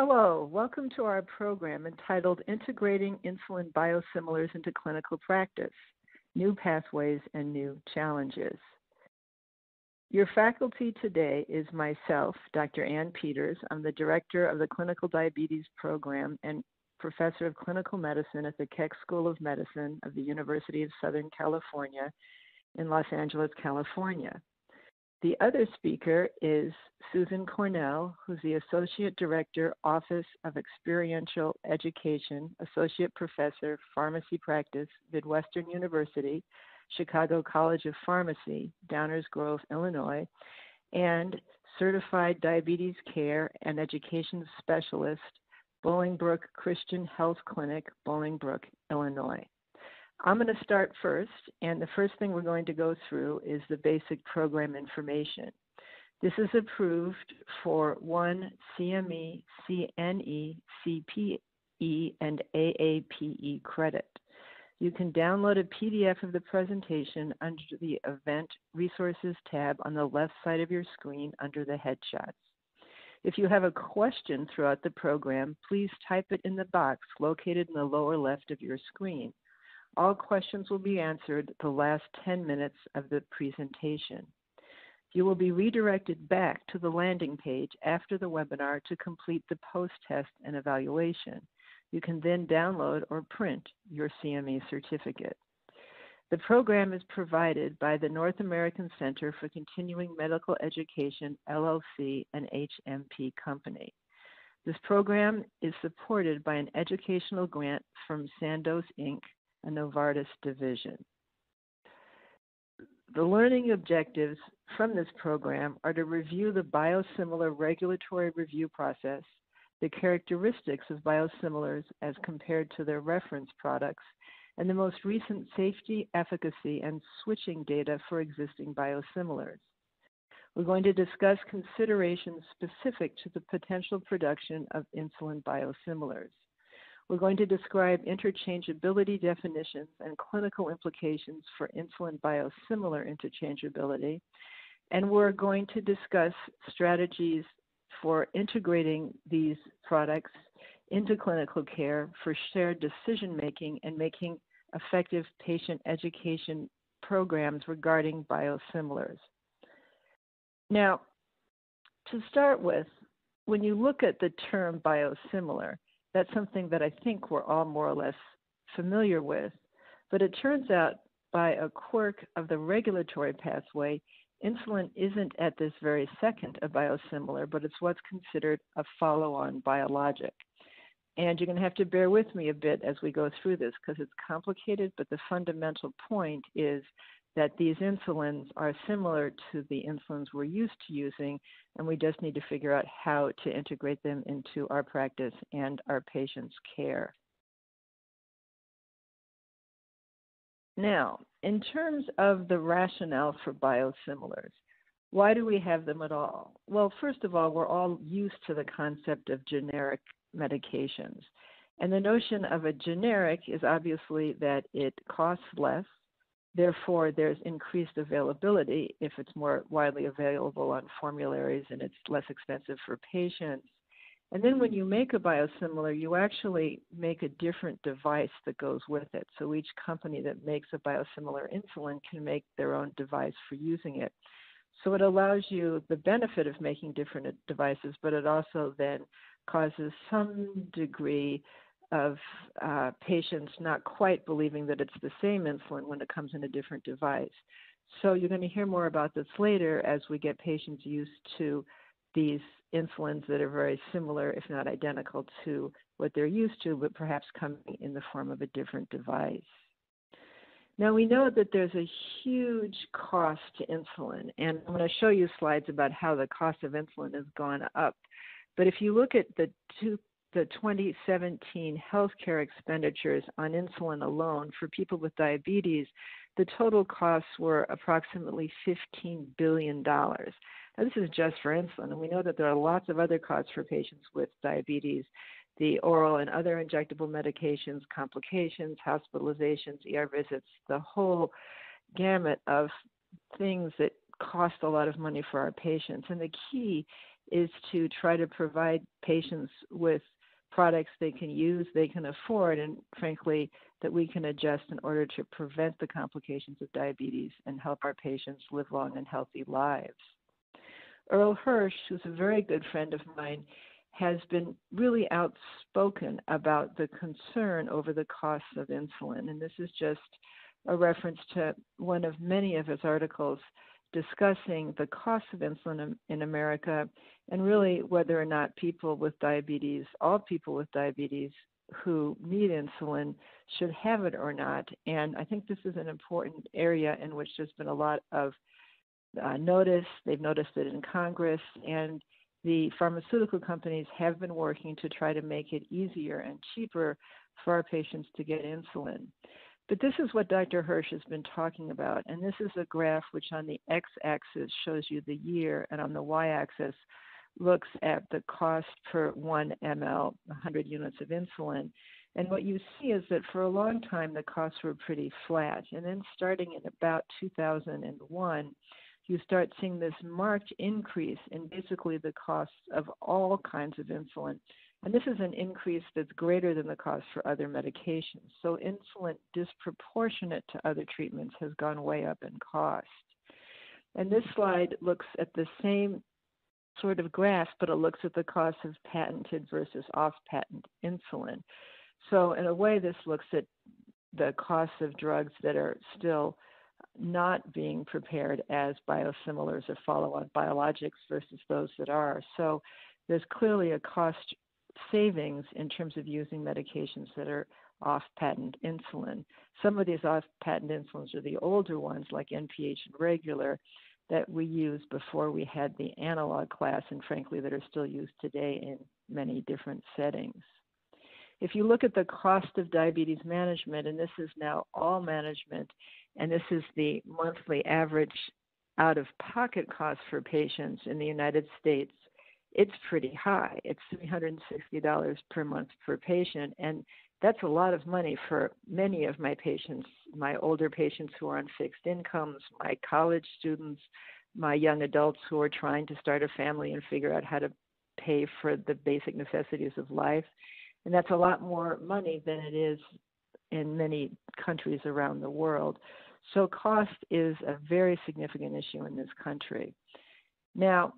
Hello, welcome to our program entitled Integrating Insulin Biosimilars into Clinical Practice, New Pathways and New Challenges. Your faculty today is myself, Dr. Anne Peters. I'm the director of the Clinical Diabetes Program and professor of clinical medicine at the Keck School of Medicine of the University of Southern California in Los Angeles, California. The other speaker is Susan Cornell, who's the Associate Director, Office of Experiential Education, Associate Professor, Pharmacy Practice, Midwestern University, Chicago College of Pharmacy, Downers Grove, Illinois, and Certified Diabetes Care and Education Specialist, Bolingbrook Christian Health Clinic, Bolingbrook, Illinois. I'm going to start first, and the first thing we're going to go through is the basic program information. This is approved for one CME, CNE, CPE, and AAPE credit. You can download a PDF of the presentation under the Event Resources tab on the left side of your screen under the headshots. If you have a question throughout the program, please type it in the box located in the lower left of your screen. All questions will be answered the last 10 minutes of the presentation. You will be redirected back to the landing page after the webinar to complete the post-test and evaluation. You can then download or print your CME certificate. The program is provided by the North American Center for Continuing Medical Education, LLC, and HMP Company. This program is supported by an educational grant from Sandoz, Inc., a Novartis division. The learning objectives from this program are to review the biosimilar regulatory review process, the characteristics of biosimilars as compared to their reference products, and the most recent safety, efficacy, and switching data for existing biosimilars. We're going to discuss considerations specific to the potential production of insulin biosimilars. We're going to describe interchangeability definitions and clinical implications for insulin biosimilar interchangeability, and we're going to discuss strategies for integrating these products into clinical care for shared decision-making and making effective patient education programs regarding biosimilars. Now, to start with, when you look at the term biosimilar, that's something that I think we're all more or less familiar with, but it turns out by a quirk of the regulatory pathway, insulin isn't at this very second a biosimilar, but it's what's considered a follow-on biologic. And you're going to have to bear with me a bit as we go through this because it's complicated, but the fundamental point is that these insulins are similar to the insulins we're used to using, and we just need to figure out how to integrate them into our practice and our patients' care. Now, in terms of the rationale for biosimilars, why do we have them at all? Well, first of all, we're all used to the concept of generic medications. And the notion of a generic is obviously that it costs less. Therefore, there's increased availability if it's more widely available on formularies and it's less expensive for patients. And then when you make a biosimilar, you actually make a different device that goes with it. So each company that makes a biosimilar insulin can make their own device for using it. So it allows you the benefit of making different devices, but it also then causes some degree of patients not quite believing that it's the same insulin when it comes in a different device. So you're going to hear more about this later as we get patients used to these insulins that are very similar, if not identical to what they're used to, but perhaps coming in the form of a different device. Now we know that there's a huge cost to insulin, and I'm going to show you slides about how the cost of insulin has gone up. But if you look at the 2017 healthcare expenditures on insulin alone for people with diabetes, the total costs were approximately $15 billion. Now, this is just for insulin, and we know that there are lots of other costs for patients with diabetes, the oral and other injectable medications, complications, hospitalizations, ER visits, the whole gamut of things that cost a lot of money for our patients. And the key is to try to provide patients with products they can use, they can afford, and frankly, that we can adjust in order to prevent the complications of diabetes and help our patients live long and healthy lives. Earl Hirsch, who's a very good friend of mine, has been really outspoken about the concern over the costs of insulin. And this is just a reference to one of many of his articles discussing the cost of insulin in America and really whether or not people with diabetes, all people with diabetes who need insulin should have it or not. And I think this is an important area in which there's been a lot of notice. They've noticed it in Congress, and the pharmaceutical companies have been working to try to make it easier and cheaper for our patients to get insulin. But this is what Dr. Hirsch has been talking about, and this is a graph which on the x-axis shows you the year, and on the y-axis looks at the cost per 1 ml, 100 units of insulin. And what you see is that for a long time, the costs were pretty flat. And then starting in about 2001, you start seeing this marked increase in basically the costs of all kinds of insulin. And this is an increase that's greater than the cost for other medications. So insulin disproportionate to other treatments has gone way up in cost. And this slide looks at the same sort of graph, but it looks at the cost of patented versus off-patent insulin. So in a way, this looks at the costs of drugs that are still not being prepared as biosimilars or follow-on biologics versus those that are. So there's clearly a cost savings in terms of using medications that are off-patent insulin. Some of these off-patent insulins are the older ones like NPH and regular that we used before we had the analog class, and frankly that are still used today in many different settings. If you look at the cost of diabetes management, and this is now all management, and this is the monthly average out-of-pocket cost for patients in the United States, it's pretty high. It's $360 per month per patient, and that's a lot of money for many of my patients, my older patients who are on fixed incomes, my college students, my young adults who are trying to start a family and figure out how to pay for the basic necessities of life. And that's a lot more money than it is in many countries around the world. So cost is a very significant issue in this country. Now,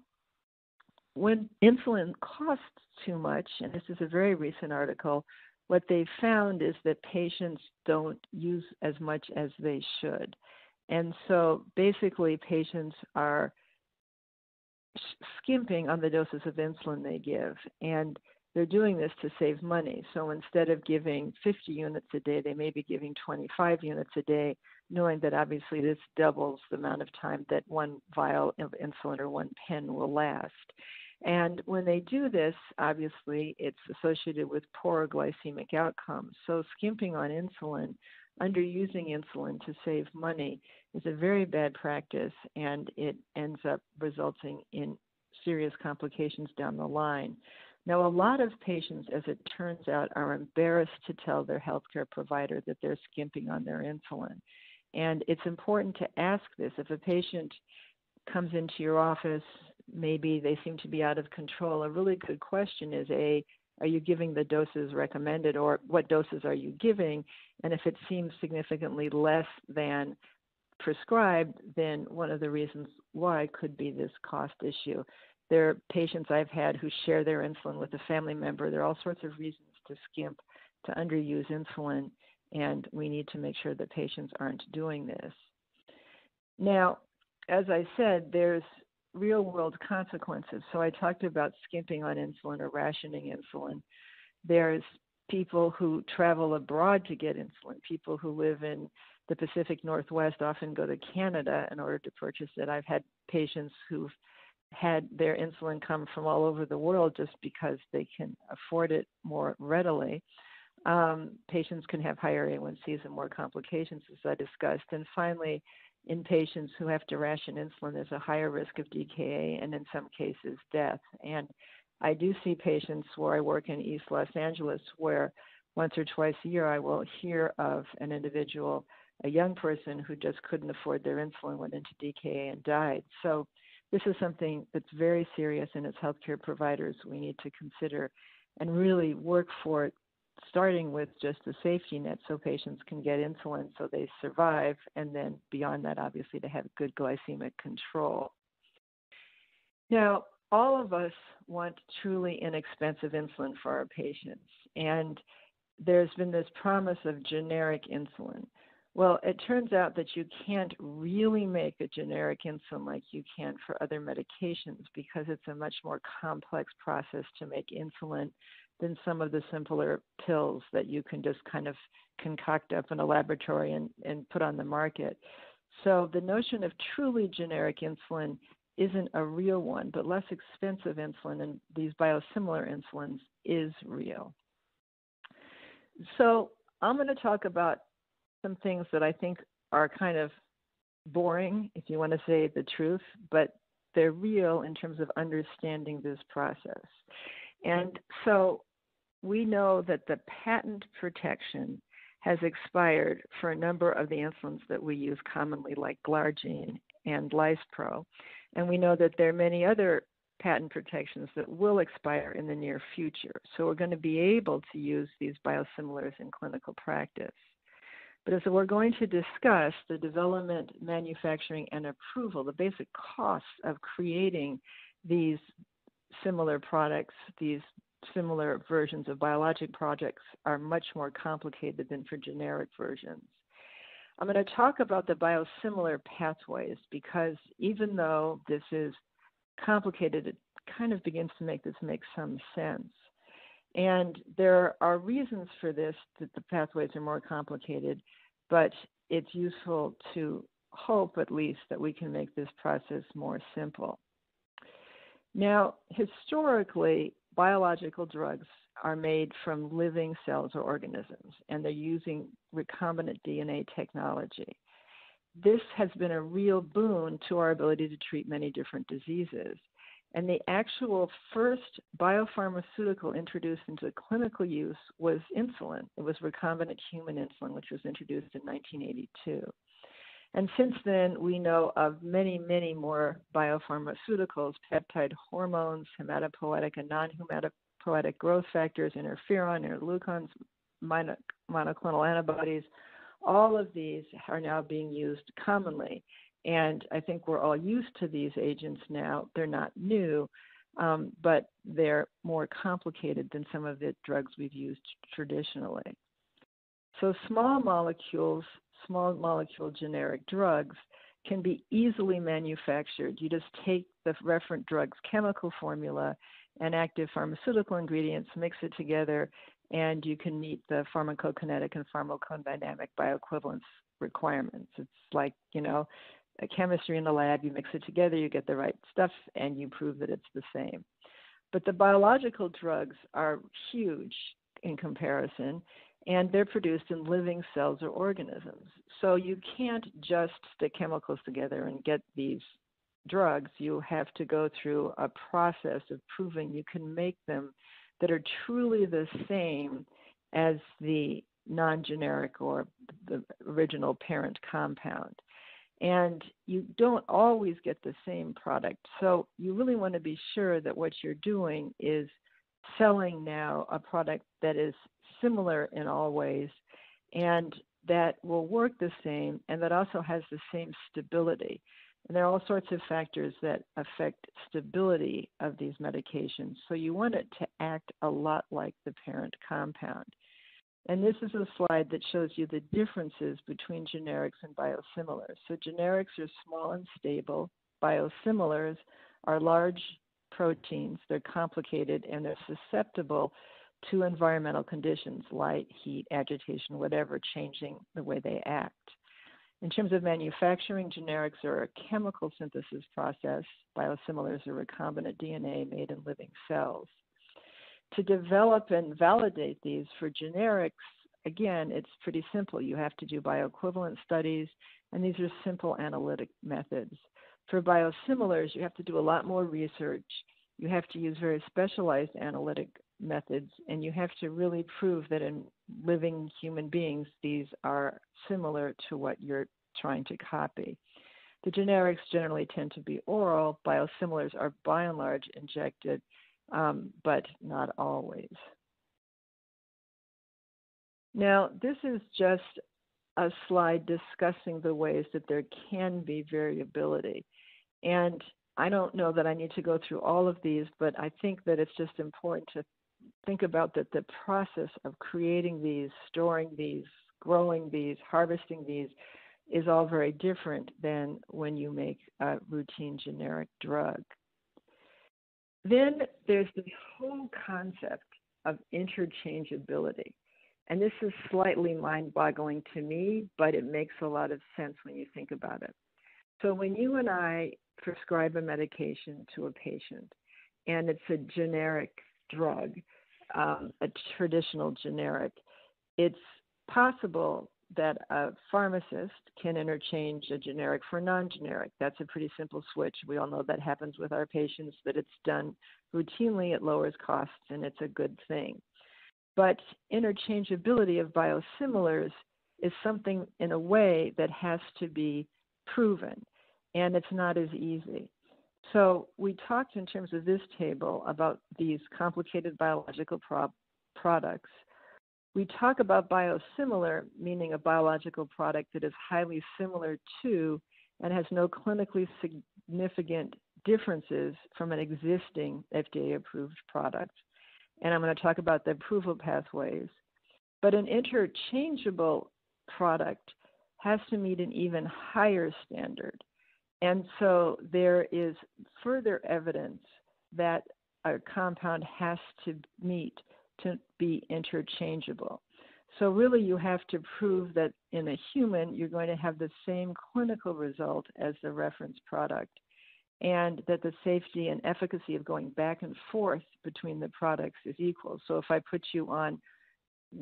when insulin costs too much, and this is a very recent article, what they found is that patients don't use as much as they should. And so basically patients are skimping on the doses of insulin they give. And they're doing this to save money. So instead of giving 50 units a day, they may be giving 25 units a day, knowing that obviously this doubles the amount of time that one vial of insulin or one pen will last. And when they do this, obviously it's associated with poorer glycemic outcomes. So skimping on insulin, underusing insulin to save money is a very bad practice, and it ends up resulting in serious complications down the line. Now, a lot of patients, as it turns out, are embarrassed to tell their healthcare provider that they're skimping on their insulin. And it's important to ask this. If a patient comes into your office, maybe they seem to be out of control, a really good question is, A, are you giving the doses recommended, or what doses are you giving? And if it seems significantly less than prescribed, then one of the reasons why could be this cost issue. There are patients I've had who share their insulin with a family member. There are all sorts of reasons to skimp, to underuse insulin, and we need to make sure that patients aren't doing this. Now, as I said, there's real-world consequences. So I talked about skimping on insulin or rationing insulin. There's people who travel abroad to get insulin. People who live in the Pacific Northwest often go to Canada in order to purchase it. I've had patients who've had their insulin come from all over the world just because they can afford it more readily. Patients can have higher A1Cs and more complications, as I discussed. And finally, in patients who have to ration insulin, there's a higher risk of DKA and in some cases death. And I do see patients where I work in East Los Angeles where once or twice a year I will hear of an individual, a young person who just couldn't afford their insulin, went into DKA and died. So This is something that's very serious, and as healthcare providers, we need to consider and really work for it, starting with just the safety net so patients can get insulin so they survive, and then beyond that, obviously, to have good glycemic control. Now, all of us want truly inexpensive insulin for our patients, and there's been this promise of generic insulin. Well, it turns out that you can't really make a generic insulin like you can for other medications because it's a much more complex process to make insulin than some of the simpler pills that you can just kind of concoct up in a laboratory and put on the market. So the notion of truly generic insulin isn't a real one, but less expensive insulin and these biosimilar insulins is real. So I'm going to talk about some things that I think are kind of boring, if you want to say the truth, but they're real in terms of understanding this process. And so we know that the patent protection has expired for a number of the insulins that we use commonly, like Glargine and Lispro. And we know that there are many other patent protections that will expire in the near future. So we're going to be able to use these biosimilars in clinical practice. But as we're going to discuss, the development, manufacturing, and approval, the basic costs of creating these similar products, these similar versions of biologic products are much more complicated than for generic versions. I'm going to talk about the biosimilar pathways because even though this is complicated, it kind of begins to make this make some sense. And there are reasons for this, that the pathways are more complicated, but it's useful to hope at least that we can make this process more simple. Now, historically, biological drugs are made from living cells or organisms, and they're using recombinant DNA technology. This has been a real boon to our ability to treat many different diseases. And the actual first biopharmaceutical introduced into clinical use was insulin. It was recombinant human insulin, which was introduced in 1982. And since then, we know of many, many more biopharmaceuticals, peptide hormones, hematopoietic and non-hematopoietic growth factors, interferon, interleukins, monoclonal antibodies. All of these are now being used commonly. And I think we're all used to these agents now. They're not new, but they're more complicated than some of the drugs we've used traditionally. So small molecule generic drugs can be easily manufactured. You just take the referent drug's chemical formula and active pharmaceutical ingredients, mix it together, and you can meet the pharmacokinetic and pharmacodynamic bioequivalence requirements. It's like, you know, a chemistry in the lab, you mix it together, you get the right stuff, and you prove that it's the same. But the biological drugs are huge in comparison, and they're produced in living cells or organisms. So you can't just stick chemicals together and get these drugs. You have to go through a process of proving you can make them that are truly the same as the non-generic or the original parent compound. And you don't always get the same product. So you really want to be sure that what you're doing is selling now a product that is similar in all ways and that will work the same and that also has the same stability. And there are all sorts of factors that affect stability of these medications. So you want it to act a lot like the parent compound. And this is a slide that shows you the differences between generics and biosimilars. So generics are small and stable. Biosimilars are large proteins. They're complicated and they're susceptible to environmental conditions, light, heat, agitation, whatever, changing the way they act. In terms of manufacturing, generics are a chemical synthesis process. Biosimilars are recombinant DNA made in living cells. To develop and validate these for generics, again, it's pretty simple. You have to do bioequivalent studies, and these are simple analytic methods. For biosimilars, you have to do a lot more research. You have to use very specialized analytic methods, and you have to really prove that in living human beings, these are similar to what you're trying to copy. The generics generally tend to be oral. Biosimilars are by and large injected, but not always. Now, this is just a slide discussing the ways that there can be variability. And I don't know that I need to go through all of these, but I think that it's just important to think about that the process of creating these, storing these, growing these, harvesting these is all very different than when you make a routine generic drug. Then there's the whole concept of interchangeability. And this is slightly mind-boggling to me, but it makes a lot of sense when you think about it. So when you and I prescribe a medication to a patient, and it's a generic drug, a traditional generic, it's possible that a pharmacist can interchange a generic for non-generic. That's a pretty simple switch. We all know that happens with our patients, that it's done routinely, it lowers costs, and it's a good thing. But interchangeability of biosimilars is something, in a way, that has to be proven, and it's not as easy. So we talked in terms of this table about these complicated biological products. We talk about biosimilar, meaning a biological product that is highly similar to and has no clinically significant differences from an existing FDA-approved product. And I'm going to talk about the approval pathways. But an interchangeable product has to meet an even higher standard. And so there is further evidence that a compound has to meet to be interchangeable. So really you have to prove that in a human, you're going to have the same clinical result as the reference product, and that the safety and efficacy of going back and forth between the products is equal. So if I put you on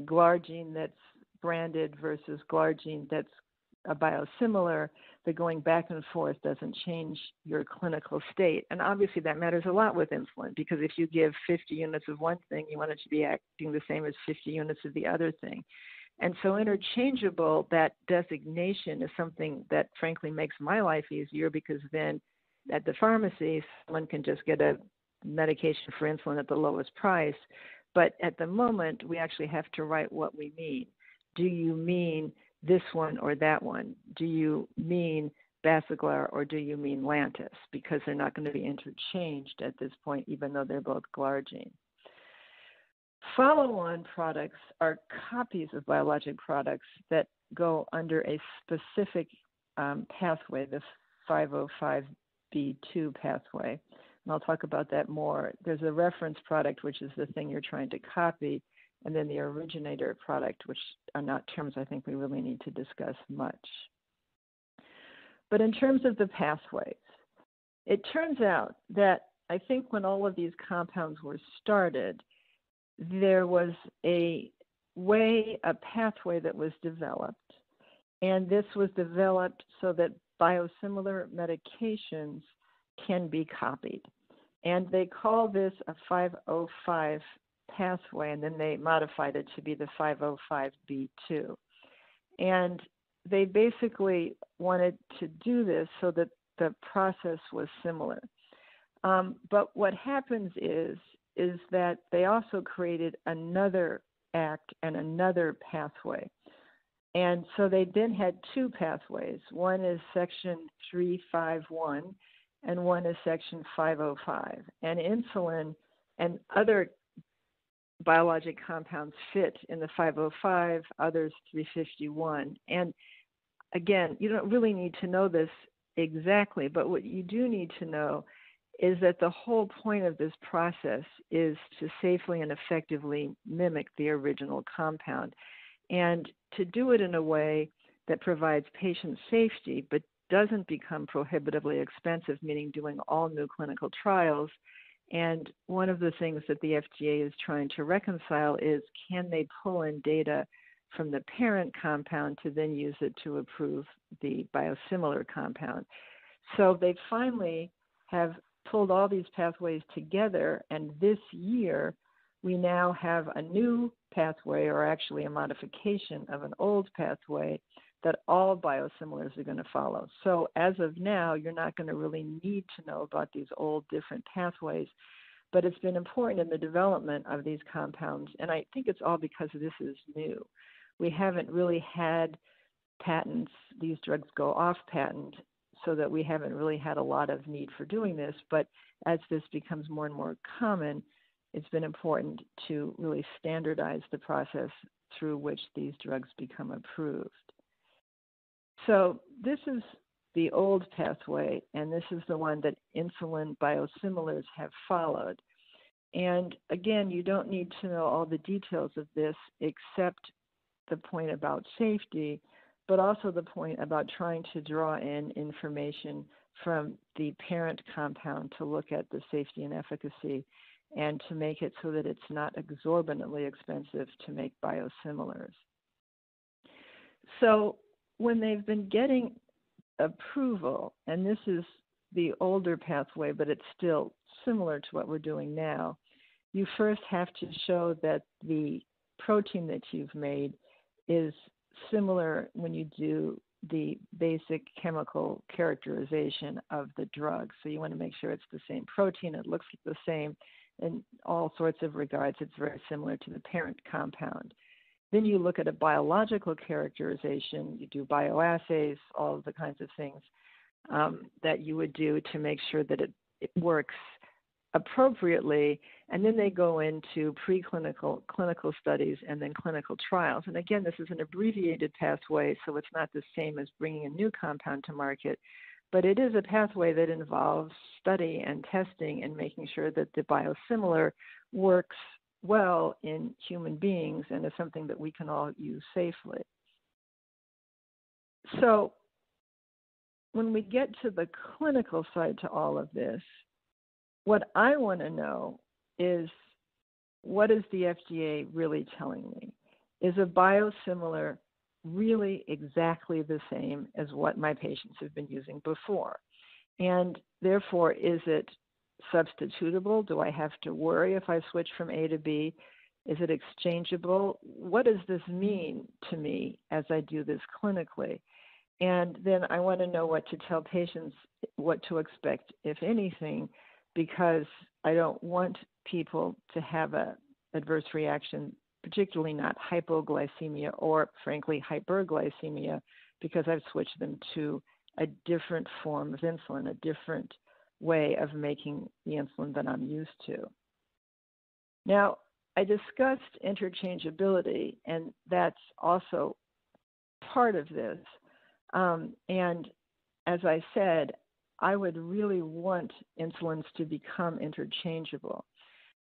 Glargine that's branded versus Glargine that's a biosimilar, the going back and forth doesn't change your clinical state. And obviously that matters a lot with insulin, because if you give 50 units of one thing, you want it to be acting the same as 50 units of the other thing. And so interchangeable, that designation is something that frankly makes my life easier, because then at the pharmacy, someone can just get a medication for insulin at the lowest price. But at the moment, we actually have to write what we mean. Do you mean this one or that one? Do you mean Basaglar or do you mean Lantus? Because they're not going to be interchanged at this point, even though they're both Glargine. Follow-on products are copies of biologic products that go under a specific pathway, the 505B. B2 pathway, and I'll talk about that more. There's a reference product, which is the thing you're trying to copy, and then the originator product, which are not terms I think we really need to discuss much. But in terms of the pathways, it turns out that I think when all of these compounds were started, there was a pathway that was developed, and this was developed so that biosimilar medications can be copied. And they call this a 505 pathway, and then they modified it to be the 505B2. And they basically wanted to do this so that the process was similar. But what happens is that they also created another act and another pathway. And so they then had two pathways. One is section 351 and one is section 505. And insulin and other biologic compounds fit in the 505, others 351. And again, you don't really need to know this exactly, but what you do need to know is that the whole point of this process is to safely and effectively mimic the original compound, and to do it in a way that provides patient safety but doesn't become prohibitively expensive, meaning doing all new clinical trials. And one of the things that the FDA is trying to reconcile is, can they pull in data from the parent compound to then use it to approve the biosimilar compound? So they finally have pulled all these pathways together, and this year we now have a new pathway, or actually a modification of an old pathway, that all biosimilars are going to follow. So as of now, you're not going to really need to know about these old different pathways, but it's been important in the development of these compounds. And I think it's all because this is new. We haven't really had patents. These drugs go off patent, so that we haven't really had a lot of need for doing this. But as this becomes more and more common, it's been important to really standardize the process through which these drugs become approved. So this is the old pathway, and this is the one that insulin biosimilars have followed. And again, you don't need to know all the details of this except the point about safety, but also the point about trying to draw in information from the parent compound to look at the safety and efficacy and to make it so that it's not exorbitantly expensive to make biosimilars. So when they've been getting approval, and this is the older pathway, but it's still similar to what we're doing now, you first have to show that the protein that you've made is similar when you do the basic chemical characterization of the drug. So you want to make sure it's the same protein, it looks the same in all sorts of regards, it's very similar to the parent compound. Then you look at a biological characterization, you do bioassays, all of the kinds of things that you would do to make sure that it works appropriately, and then they go into preclinical, clinical studies, and then clinical trials. And again, this is an abbreviated pathway, so it's not the same as bringing a new compound to market, but it is a pathway that involves study and testing and making sure that the biosimilar works well in human beings and is something that we can all use safely. So when we get to the clinical side to all of this, what I want to know is, what is the FDA really telling me? Is a biosimilar really exactly the same as what my patients have been using before? And therefore, is it substitutable? Do I have to worry if I switch from A to B? Is it exchangeable? What does this mean to me as I do this clinically? And then I want to know what to tell patients, what to expect, if anything, because I don't want people to have an adverse reaction, particularly not hypoglycemia or, frankly, hyperglycemia, because I've switched them to a different form of insulin, a different way of making the insulin that I'm used to. Now, I discussed interchangeability, and that's also part of this. And as I said, I would really want insulins to become interchangeable.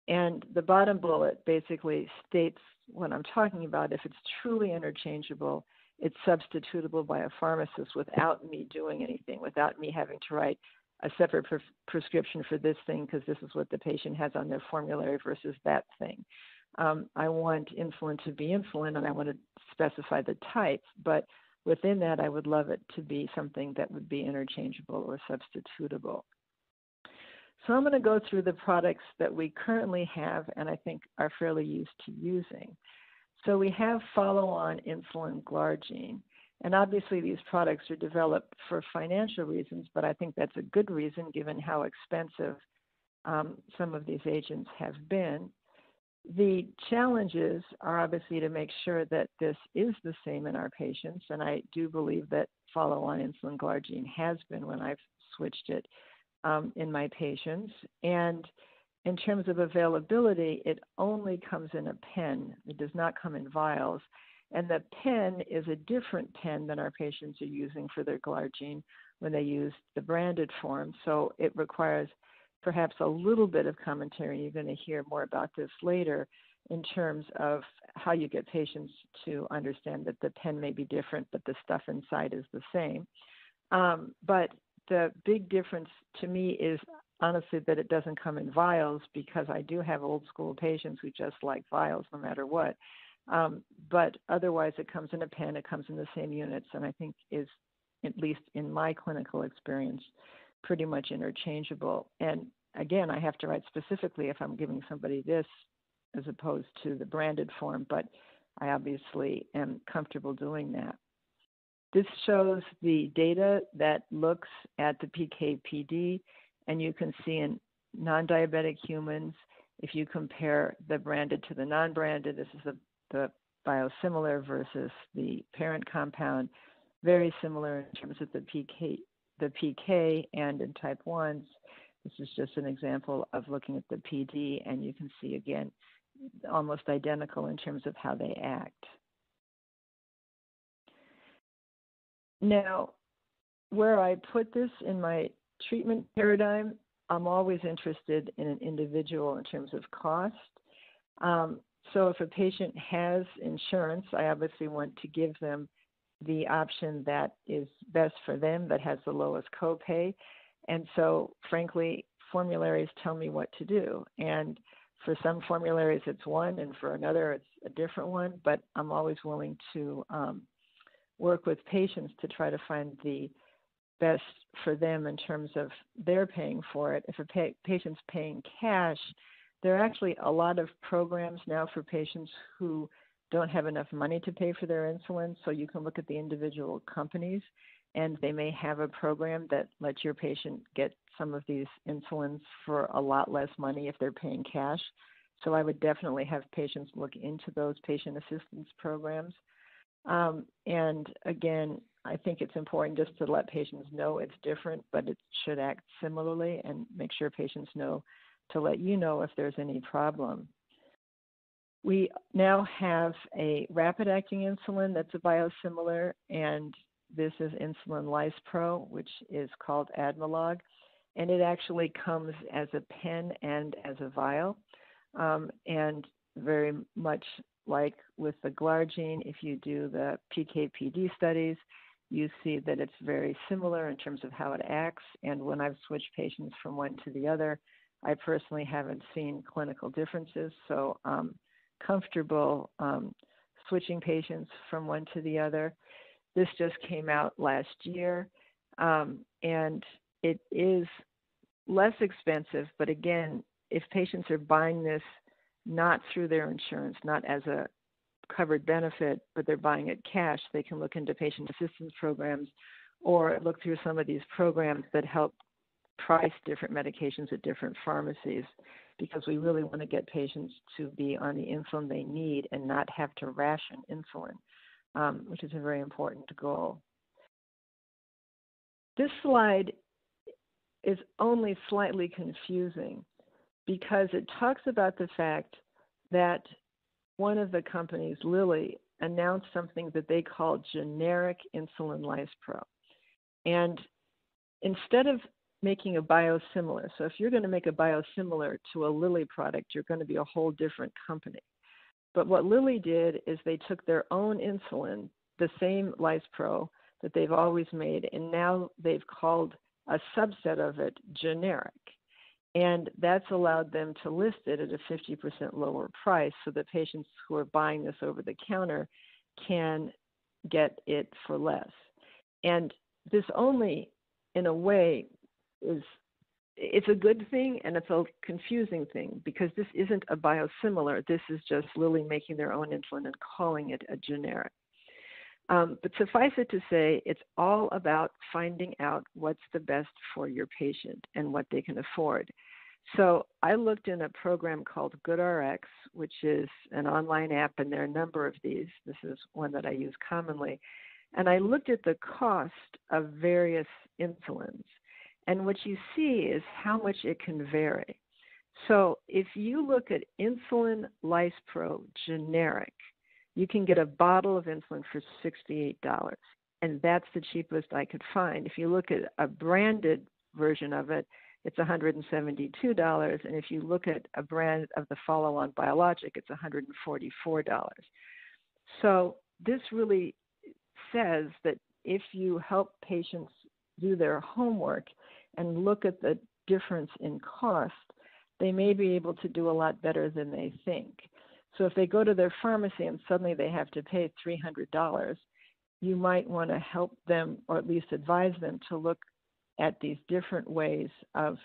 And the bottom bullet basically states what I'm talking about. If it's truly interchangeable, it's substitutable by a pharmacist without me doing anything, without me having to write a separate prescription for this thing because this is what the patient has on their formulary versus that thing. I want insulin to be insulin, and I want to specify the type, but within that, I would love it to be something that would be interchangeable or substitutable. So I'm going to go through the products that we currently have and I think are fairly used to using. So we have follow-on insulin Glargine. And obviously, these products are developed for financial reasons, but I think that's a good reason given how expensive some of these agents have been. The challenges are obviously to make sure that this is the same in our patients, and I do believe that follow-on insulin Glargine has been when I've switched it in my patients. And in terms of availability, it only comes in a pen. It does not come in vials. And the pen is a different pen than our patients are using for their Glargine when they use the branded form, so it requires perhaps a little bit of commentary. You're going to hear more about this later in terms of how you get patients to understand that the pen may be different, but the stuff inside is the same. But the big difference to me is honestly that it doesn't come in vials, because I do have old school patients who just like vials no matter what. But otherwise it comes in a pen, it comes in the same units, and I think is, at least in my clinical experience, pretty much interchangeable. And again, I have to write specifically if I'm giving somebody this as opposed to the branded form, but I obviously am comfortable doing that. This shows the data that looks at the PK/PD, and you can see in non-diabetic humans, if you compare the branded to the non-branded, this is the biosimilar versus the parent compound, very similar in terms of the PK and in type 1s. This is just an example of looking at the PD, and you can see again, almost identical in terms of how they act. Now, where I put this in my treatment paradigm, I'm always interested in an individual in terms of cost. So if a patient has insurance, I obviously want to give them the option that is best for them, that has the lowest copay. And so, frankly, formularies tell me what to do. And for some formularies, it's one, and for another, it's a different one. But I'm always willing to work with patients to try to find the best for them in terms of they're paying for it. If a patient's paying cash, there are actually a lot of programs now for patients who don't have enough money to pay for their insulin, so you can look at the individual companies, and they may have a program that lets your patient get some of these insulins for a lot less money if they're paying cash. So I would definitely have patients look into those patient assistance programs. And again, I think it's important just to let patients know it's different, but it should act similarly, and make sure patients know to let you know if there's any problem. We now have a rapid-acting insulin that's a biosimilar, and this is insulin Lispro, which is called Admelog, and it actually comes as a pen and as a vial, and very much like with the Glargine, if you do the PK/PD studies, you see that it's very similar in terms of how it acts, and when I've switched patients from one to the other, I personally haven't seen clinical differences, so I'm comfortable switching patients from one to the other. This just came out last year, and it is less expensive, but again, if patients are buying this not through their insurance, not as a covered benefit, but they're buying it cash, they can look into patient assistance programs or look through some of these programs that help price different medications at different pharmacies, because we really want to get patients to be on the insulin they need and not have to ration insulin, which is a very important goal. This slide is only slightly confusing because it talks about the fact that one of the companies, Lilly, announced something that they call generic insulin Lispro. And instead of making a biosimilar, so if you're going to make a biosimilar to a Lilly product, you're going to be a whole different company. But what Lilly did is they took their own insulin, the same Lispro that they've always made, and now they've called a subset of it generic. And that's allowed them to list it at a 50% lower price so that patients who are buying this over the counter can get it for less. And this only, in a way, it's a good thing, and it's a confusing thing, because this isn't a biosimilar. This is just Lilly making their own insulin and calling it a generic. But suffice it to say, it's all about finding out what's the best for your patient and what they can afford. So I looked in a program called GoodRx, which is an online app, and there are a number of these. This is one that I use commonly. And I looked at the cost of various insulins. And what you see is how much it can vary. So if you look at insulin Lispro generic, you can get a bottle of insulin for $68, and that's the cheapest I could find. If you look at a branded version of it, it's $172, and if you look at a brand of the follow-on biologic, it's $144. So this really says that if you help patients do their homework and look at the difference in cost, they may be able to do a lot better than they think. So if they go to their pharmacy and suddenly they have to pay $300, you might want to help them, or at least advise them, to look at these different ways of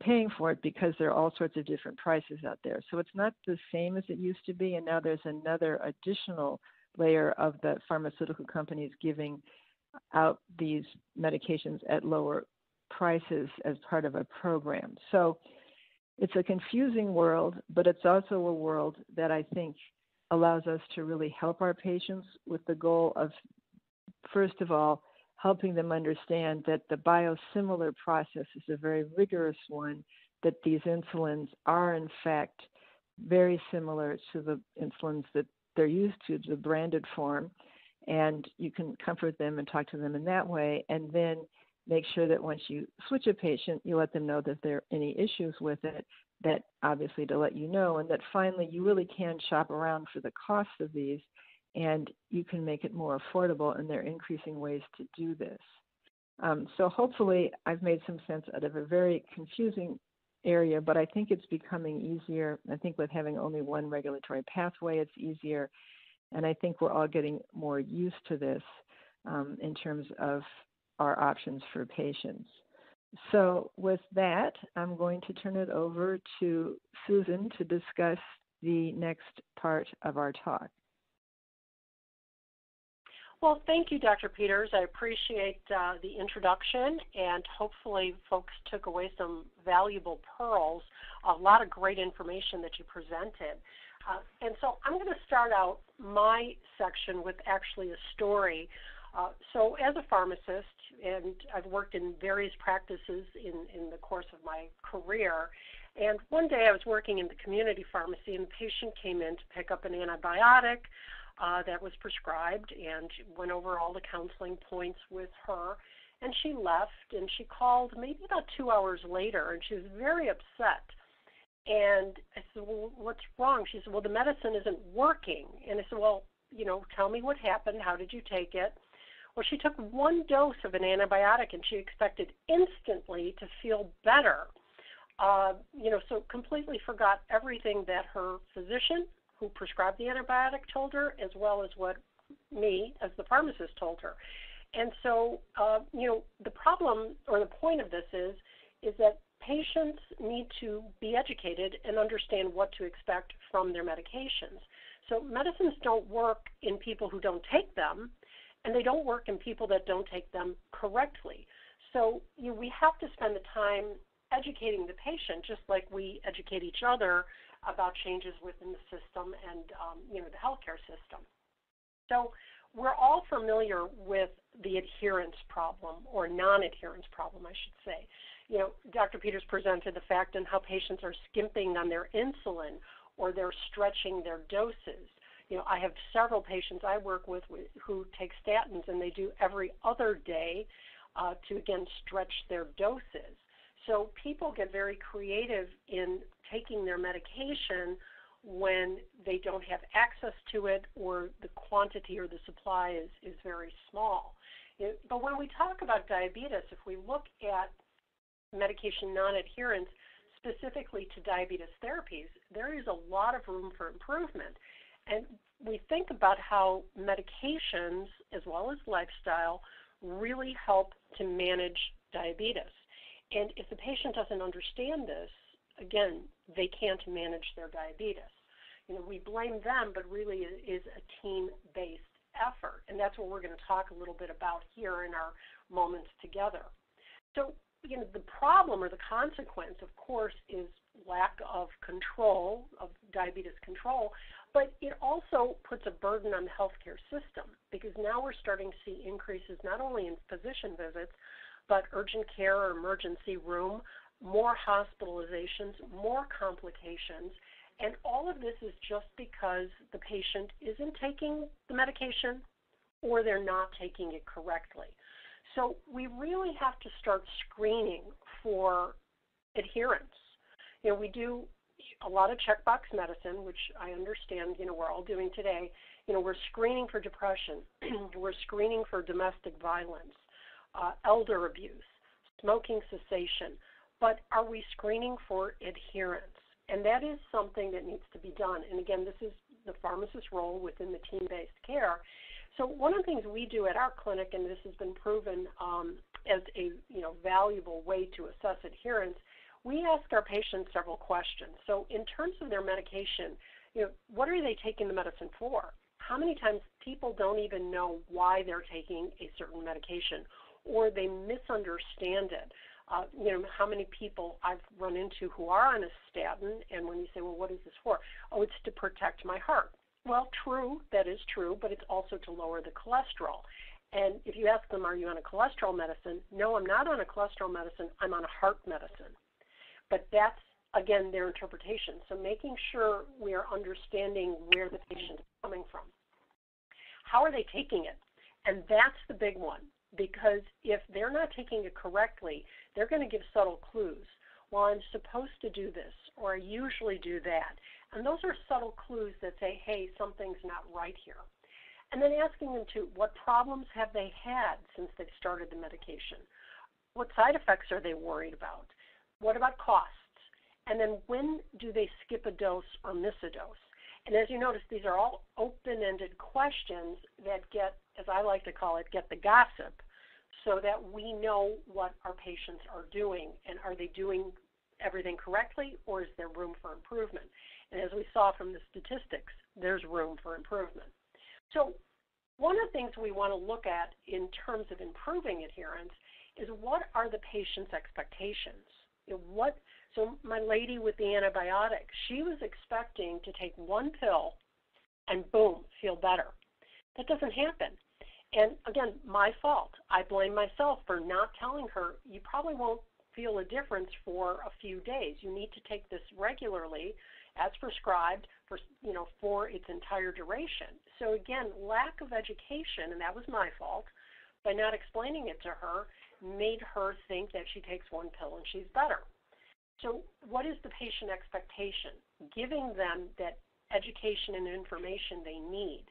paying for it, because there are all sorts of different prices out there. So it's not the same as it used to be, and now there's another additional layer of the pharmaceutical companies giving out these medications at lower prices as part of a program. So it's a confusing world, but it's also a world that I think allows us to really help our patients with the goal of, first of all, helping them understand that the biosimilar process is a very rigorous one, that these insulins are, in fact, very similar to the insulins that they're used to, the branded form, and you can comfort them and talk to them in that way, and then make sure that once you switch a patient, you let them know that there are any issues with it, that obviously to let you know, and that finally you really can shop around for the cost of these, and you can make it more affordable, and there are increasing ways to do this. So hopefully I've made some sense out of a very confusing area, but I think it's becoming easier. I think with having only one regulatory pathway, it's easier, and I think we're all getting more used to this in terms of our options for patients. So with that, I'm going to turn it over to Susan to discuss the next part of our talk. Well, thank you, Dr. Peters. I appreciate the introduction, and hopefully folks took away some valuable pearls, a lot of great information that you presented. And so I'm going to start out my section with actually a story. So as a pharmacist, and I've worked in various practices in the course of my career, and one day I was working in the community pharmacy, and the patient came in to pick up an antibiotic that was prescribed, and went over all the counseling points with her, and she left, and she called maybe about 2 hours later, and she was very upset. And I said, well, what's wrong? She said, well, the medicine isn't working. And I said, well, you know, tell me what happened. How did you take it? Well, she took one dose of an antibiotic, and she expected instantly to feel better. You know, so completely forgot everything that her physician who prescribed the antibiotic told her, as well as what me, as the pharmacist, told her. And so, you know, the problem or the point of this is that patients need to be educated and understand what to expect from their medications. So medicines don't work in people who don't take them, and they don't work in people that don't take them correctly. So you know, we have to spend the time educating the patient, just like we educate each other about changes within the system and you know, the healthcare system. So we're all familiar with the adherence problem, or non-adherence problem, I should say. You know, Dr. Peters presented the fact on how patients are skimping on their insulin, or they're stretching their doses. You know, I have several patients I work with who take statins, and they do every other day to, again, stretch their doses. So people get very creative in taking their medication when they don't have access to it, or the quantity or the supply is very small. But when we talk about diabetes, if we look at medication non-adherence specifically to diabetes therapies, there is a lot of room for improvement. And we think about how medications, as well as lifestyle, really help to manage diabetes. And if the patient doesn't understand this, again, they can't manage their diabetes. You know, we blame them, but really it is a team-based effort. And that's what we're going to talk a little bit about here in our moments together. So, you know, the problem or the consequence, of course, is lack of control, of diabetes control, but it also puts a burden on the healthcare system, because now we're starting to see increases not only in physician visits, but urgent care or emergency room, more hospitalizations, more complications, and all of this is just because the patient isn't taking the medication or they're not taking it correctly. So we really have to start screening for adherence. You know, we do a lot of checkbox medicine, which I understand, you know, we're all doing today. You know, we're screening for depression. We're screening for domestic violence, elder abuse, smoking cessation. But are we screening for adherence? And that is something that needs to be done. And again, this is the pharmacist's role within the team-based care. So one of the things we do at our clinic, and this has been proven as a, you know, valuable way to assess adherence, we ask our patients several questions. So in terms of their medication, you know, what are they taking the medicine for? how many times people don't even know why they're taking a certain medication, or they misunderstand it. You know, how many people I've run into who are on a statin, and when you say, well, what is this for? Oh, it's to protect my heart. Well, true, that is true, but it's also to lower the cholesterol. And if you ask them, are you on a cholesterol medicine? No, I'm not on a cholesterol medicine. I'm on a heart medicine. But that's, again, their interpretation. So making sure we are understanding where the patient is coming from. How are they taking it? And that's the big one, because if they're not taking it correctly, they're going to give subtle clues. Well, I'm supposed to do this, or I usually do that. And those are subtle clues that say, hey, something's not right here. And then asking them to, what problems have they had since they've started the medication? What side effects are they worried about? What about costs? And then when do they skip a dose or miss a dose? And as you notice, these are all open-ended questions that get, as I like to call it, get the gossip, so that we know what our patients are doing, and are they doing everything correctly, or is there room for improvement? And as we saw from the statistics, there's room for improvement. So one of the things we want to look at in terms of improving adherence is, what are the patient's expectations? So my lady with the antibiotic, she was expecting to take one pill and boom, feel better. That doesn't happen. And again, my fault. I blame myself for not telling her, you probably won't feel a difference for a few days. You need to take this regularly as prescribed for, you know, for its entire duration. So again, lack of education, and that was my fault, by not explaining it to her, made her think that she takes one pill and she's better. So what is the patient expectation? Giving them that education and information they need.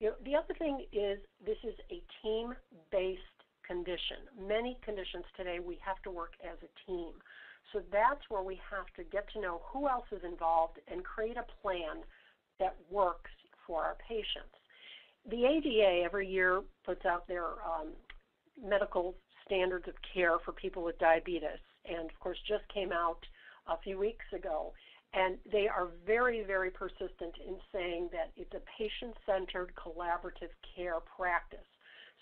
You know, the other thing is, this is a team-based condition. Many conditions today we have to work as a team. So that's where we have to get to know who else is involved and create a plan that works for our patients. The ADA every year puts out their medical standards of care for people with diabetes, and of course just came out a few weeks ago. And they are very, very persistent in saying that it's a patient-centered collaborative care practice.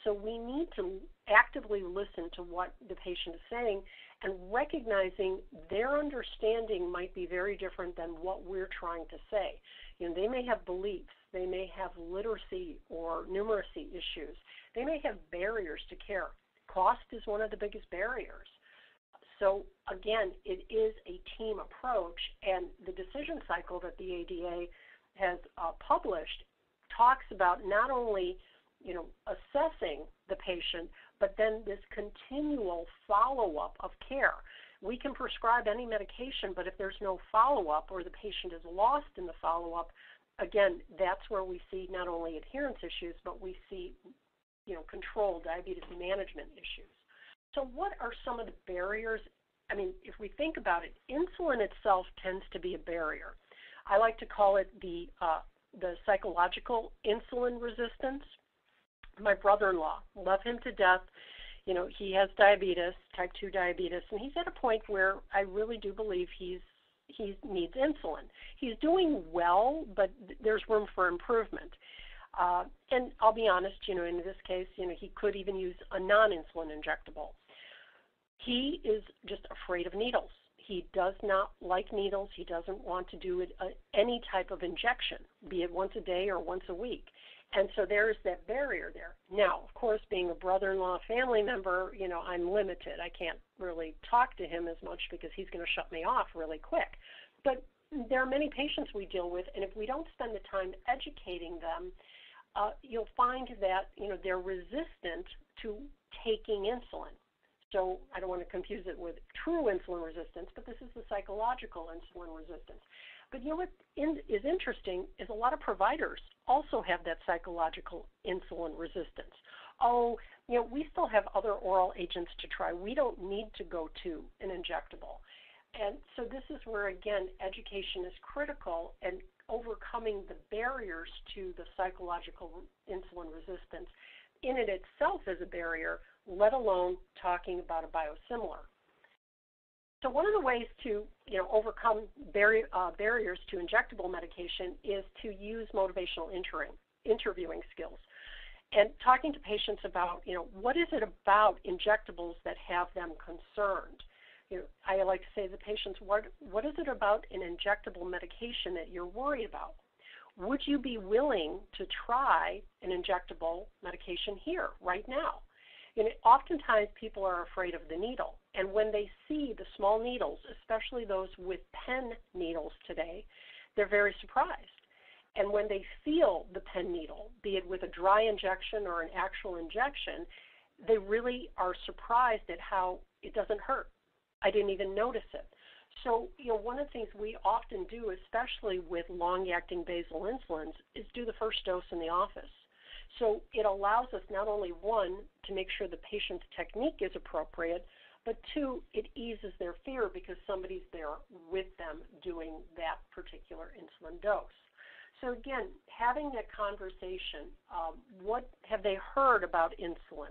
So we need to actively listen to what the patient is saying, and recognizing their understanding might be very different than what we're trying to say. You know, they may have beliefs, they may have literacy or numeracy issues, they may have barriers to care. Cost is one of the biggest barriers. So again, it is a team approach, and the decision cycle that the ADA has published talks about not only, you know, assessing the patient, but then this continual follow-up of care. We can prescribe any medication, but if there's no follow-up, or the patient is lost in the follow-up, again, that's where we see not only adherence issues, but we see, you know, control, diabetes management issues. So what are some of the barriers? I mean, if we think about it, insulin itself tends to be a barrier. I like to call it the psychological insulin resistance. My brother-in-law, love him to death. You know, he has diabetes, type 2 diabetes, and he's at a point where I really do believe he needs insulin. He's doing well, but there's room for improvement. And I'll be honest, you know, in this case, you know, he could even use a non-insulin injectable. He is just afraid of needles. He does not like needles. He doesn't want to do it, any type of injection, be it once a day or once a week. And so there's that barrier there. Now, of course, being a brother-in-law family member, you know, I'm limited. I can't really talk to him as much because he's going to shut me off really quick. But there are many patients we deal with, and if we don't spend the time educating them, you'll find that, you know, they're resistant to taking insulin. So I don't want to confuse it with true insulin resistance, but this is the psychological insulin resistance. But you know what is interesting is a lot of providers also have that psychological insulin resistance. Oh, you know, we still have other oral agents to try. We don't need to go to an injectable. And so this is where, again, education is critical, and overcoming the barriers to the psychological insulin resistance in it itself is a barrier, let alone talking about a biosimilar. So one of the ways to, you know, overcome barriers to injectable medication is to use motivational interviewing skills, and talking to patients about, you know, what is it about injectables that have them concerned? You know, I like to say to the patients, what is it about an injectable medication that you're worried about? Would you be willing to try an injectable medication here, right now? You know, oftentimes people are afraid of the needle, and when they see the small needles, especially those with pen needles today, they're very surprised. And when they feel the pen needle, be it with a dry injection or an actual injection, they really are surprised at how it doesn't hurt. I didn't even notice it. So, you know, one of the things we often do, especially with long-acting basal insulins, is do the first dose in the office. So it allows us not only, one, to make sure the patient's technique is appropriate, but two, it eases their fear because somebody's there with them doing that particular insulin dose. So again, having that conversation, what have they heard about insulin?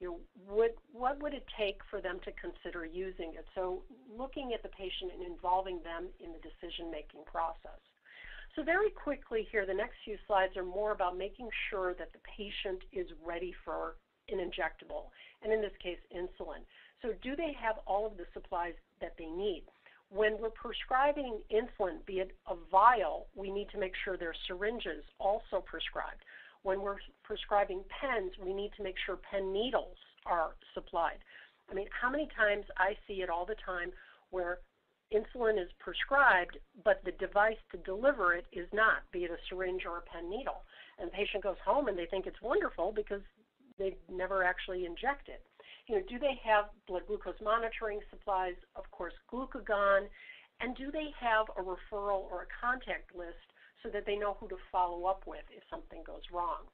You know, what would it take for them to consider using it? So looking at the patient and involving them in the decision-making process. So very quickly here, the next few slides are more about making sure that the patient is ready for an injectable, and in this case, insulin. So do they have all of the supplies that they need? When we're prescribing insulin, be it a vial, we need to make sure there are syringes also prescribed. When we're prescribing pens, we need to make sure pen needles are supplied. I mean, how many times I see it all the time where insulin is prescribed, but the device to deliver it is not, be it a syringe or a pen needle. And the patient goes home and they think it's wonderful because they've never actually injected. You know, do they have blood glucose monitoring supplies? Of course, glucagon. And do they have a referral or a contact list so that they know who to follow up with if something goes wrong?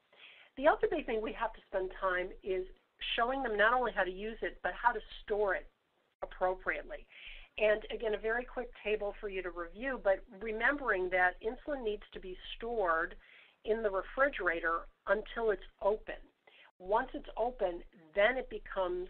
The other big thing we have to spend time is showing them not only how to use it, but how to store it appropriately. And again, a very quick table for you to review, but remembering that insulin needs to be stored in the refrigerator until it's open. Once it's open, then it becomes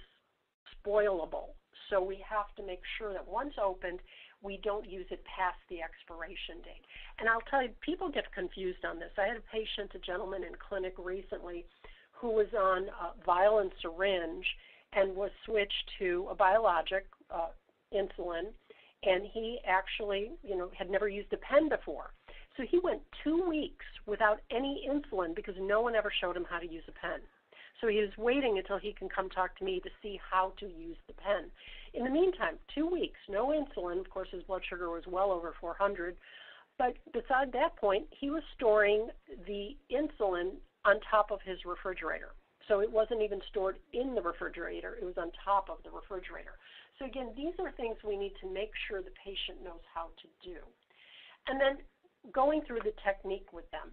spoilable. So we have to make sure that once opened, we don't use it past the expiration date. And I'll tell you, people get confused on this. I had a patient, a gentleman in clinic recently, who was on a vial and syringe and was switched to a biologic insulin, and he actually, you know, had never used a pen before. So he went 2 weeks without any insulin because no one ever showed him how to use a pen. So he was waiting until he can come talk to me to see how to use the pen. In the meantime, 2 weeks, no insulin. Of course, his blood sugar was well over 400. But beside that point, he was storing the insulin on top of his refrigerator. So it wasn't even stored in the refrigerator. It was on top of the refrigerator. So again, these are things we need to make sure the patient knows how to do. And then going through the technique with them,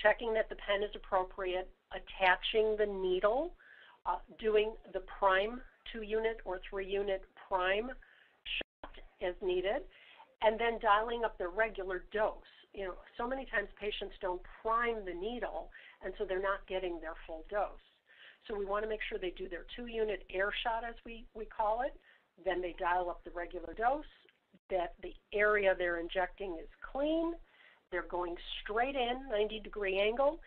checking that the pen is appropriate, attaching the needle, doing the prime 2-unit or 3-unit prime shot as needed, and then dialing up their regular dose. You know, so many times patients don't prime the needle, and so they're not getting their full dose. So we want to make sure they do their 2-unit air shot, as we call it, then they dial up the regular dose, that the area they're injecting is clean, they're going straight in, 90-degree angle,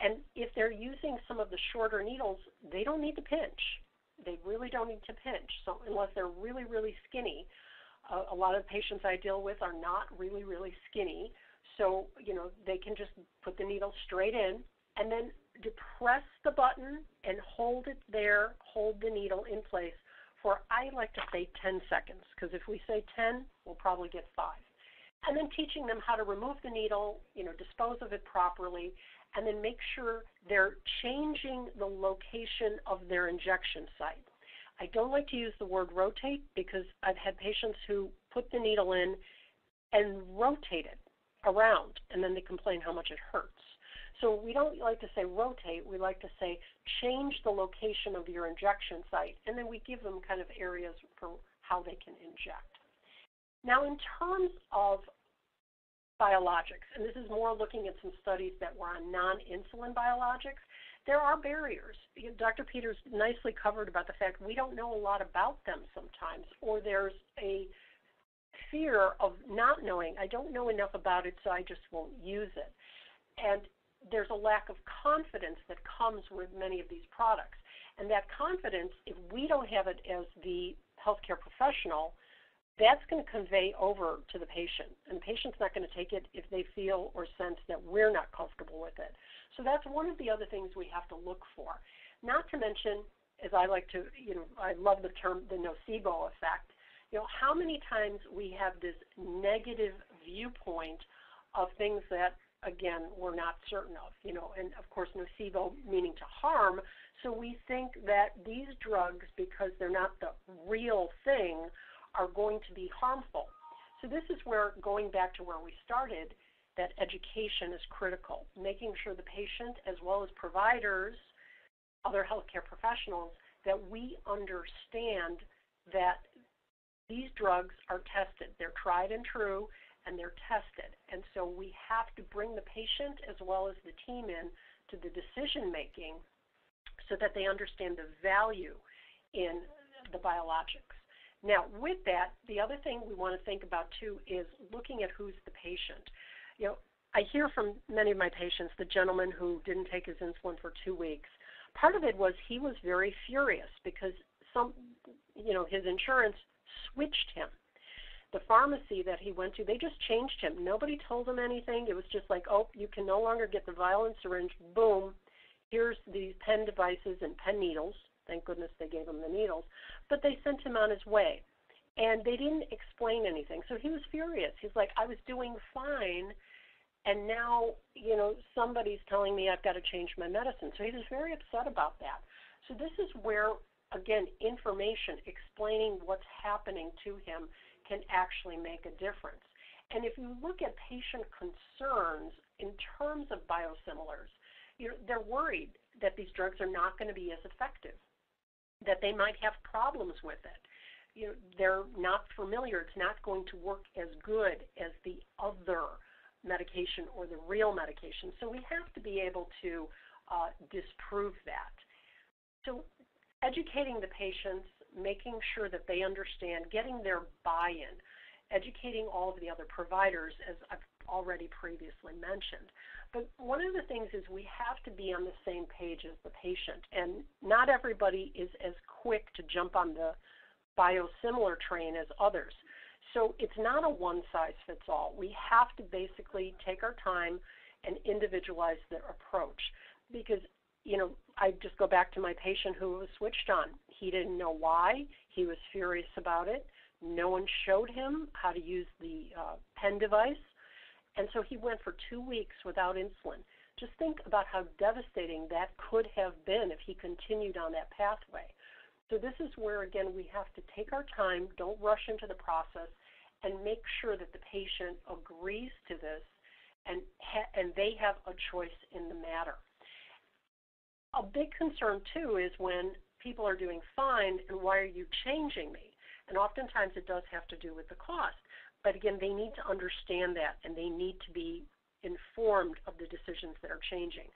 and if they're using some of the shorter needles, they don't need to pinch. They really don't need to pinch. So unless they're really, really skinny, a lot of patients I deal with are not really, really skinny. So, you know, they can just put the needle straight in and then depress the button and hold it there, hold the needle in place for, I like to say 10 seconds, because if we say 10, we'll probably get 5. And then teaching them how to remove the needle, you know, dispose of it properly, and then make sure they're changing the location of their injection site. I don't like to use the word rotate because I've had patients who put the needle in and rotate it around, and then they complain how much it hurts. So we don't like to say rotate, we like to say change the location of your injection site, and then we give them kind of areas for how they can inject. Now, in terms of biologics, and this is more looking at some studies that were on non-insulin biologics, there are barriers. Dr. Peters nicely covered about the fact we don't know a lot about them sometimes, or there's a fear of not knowing. I don't know enough about it, so I just won't use it. And there's a lack of confidence that comes with many of these products. And that confidence, if we don't have it as the healthcare professional, that's going to convey over to the patient. And the patient's not going to take it if they feel or sense that we're not comfortable with it. So that's one of the other things we have to look for. Not to mention, as I like to, I love the term, the nocebo effect. How many times we have this negative viewpoint of things that, again, we're not certain of, and of course nocebo meaning to harm. So we think that these drugs, because they're not the real thing, are going to be harmful. So this is where, going back to where we started, that education is critical, making sure the patient as well as providers, other healthcare professionals, that we understand that these drugs are tested. They're tried and true, and they're tested. And so we have to bring the patient as well as the team in to the decision-making so that they understand the value in the biologics. Now, with that, the other thing we want to think about, too, is looking at who's the patient. I hear from many of my patients, the gentleman who didn't take his insulin for 2 weeks, part of it was he was very furious because his insurance switched him. The pharmacy that he went to, they just changed him. Nobody told him anything. It was just like, oh, you can no longer get the vial and syringe. Boom, here's these pen devices and pen needles. Thank goodness they gave him the needles. But they sent him on his way, and they didn't explain anything. So he was furious. He's like, I was doing fine, and now, somebody's telling me I've got to change my medicine. So he was very upset about that. So this is where, again, information, explaining what's happening to him, can actually make a difference. And if you look at patient concerns in terms of biosimilars, they're worried that these drugs are not going to be as effective, that they might have problems with it. They're not familiar. It's not going to work as good as the other medication or the real medication. So we have to be able to disprove that. So educating the patients, making sure that they understand, getting their buy-in, educating all of the other providers, as I've already previously mentioned. But one of the things is we have to be on the same page as the patient, and not everybody is as quick to jump on the biosimilar train as others. So it's not a one-size-fits-all. We have to basically take our time and individualize the approach, because I just go back to my patient who was switched on. He didn't know why. He was furious about it. No one showed him how to use the pen device. And so he went for 2 weeks without insulin. Just think about how devastating that could have been if he continued on that pathway. So this is where, again, we have to take our time, don't rush into the process, and make sure that the patient agrees to this and they have a choice in the matter. A big concern, too, is when people are doing fine and why are you changing me? And oftentimes it does have to do with the cost. But, again, they need to understand that, and they need to be informed of the decisions that are changing,